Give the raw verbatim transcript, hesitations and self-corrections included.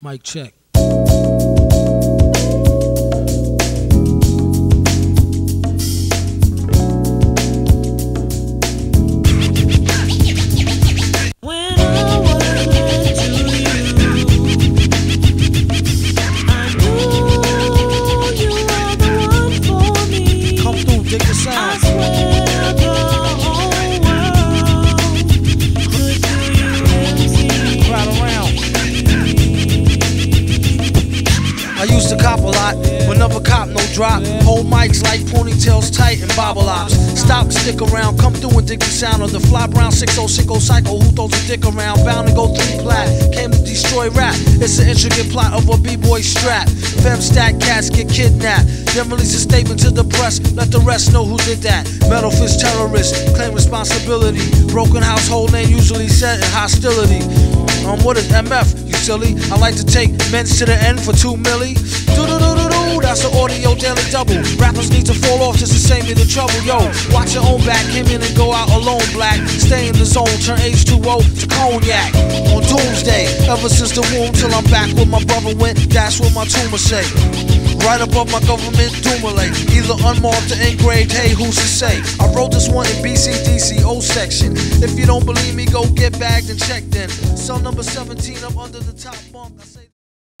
Mic check. Drop. Hold mics like ponytails tight and bobble ops. Stop, stick around, come through and dig the sound of the fly brown six oh six oh psycho who throws a dick around. Bound to go three plat, came to destroy rap. It's an intricate plot of a b-boy strap. Fem stack cats get kidnapped, then release a statement to the press. Let the rest know who did that. Metal fist terrorists claim responsibility. Broken household name usually set in hostility. Um, what is M F, you silly? I like to take men's to the end for two milli. Doo-doo-doo-doo-doo, that's an audio daily double. Rappers need to fall off just to save me the trouble, yo. Watch your own back, came in and go out alone, black. Stay in the zone, turn H two O to cognac. On doomsday, ever since the womb till I'm back where my brother went, that's what my tumor say. Right above my government doomlay, either unmarked or engraved, hey, who's to say? I wrote this one in B C D C O section. If you don't believe me, go get bagged and checked in. Cell number seventeen up under the top bunk. I say